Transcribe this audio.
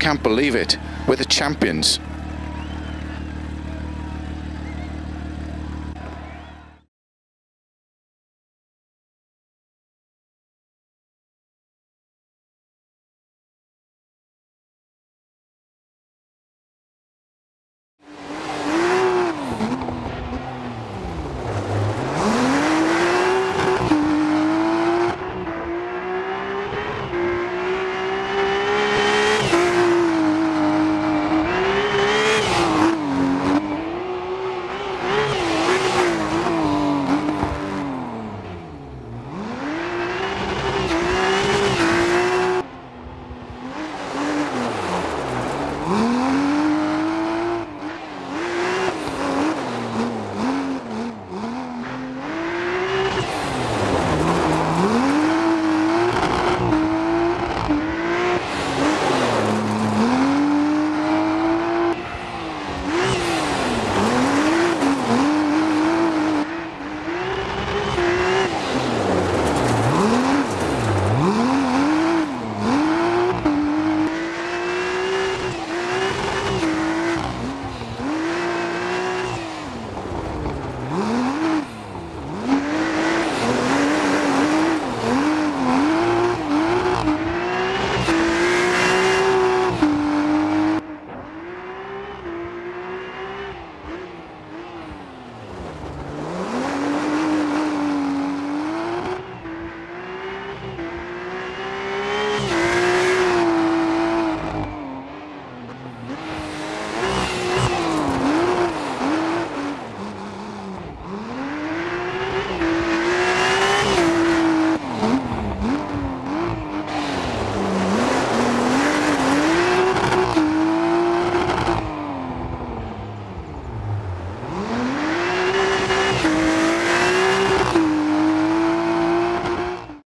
can't believe it. We're the champions.